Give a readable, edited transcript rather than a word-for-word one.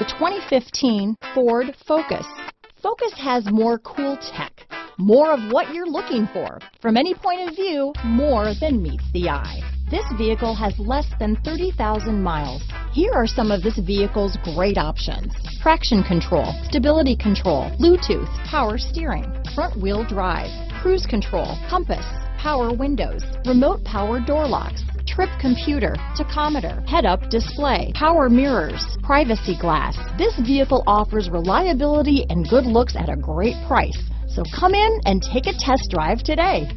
The 2015 Ford Focus. Focus has more cool tech, more of what you're looking for. From any point of view, more than meets the eye. This vehicle has less than 30,000 miles. Here are some of this vehicle's great options: traction control, stability control, Bluetooth, power steering, front-wheel drive, cruise control, compass, power windows, remote power door locks, trip computer, tachometer, head-up display, power mirrors, privacy glass. This vehicle offers reliability and good looks at a great price. So come in and take a test drive today.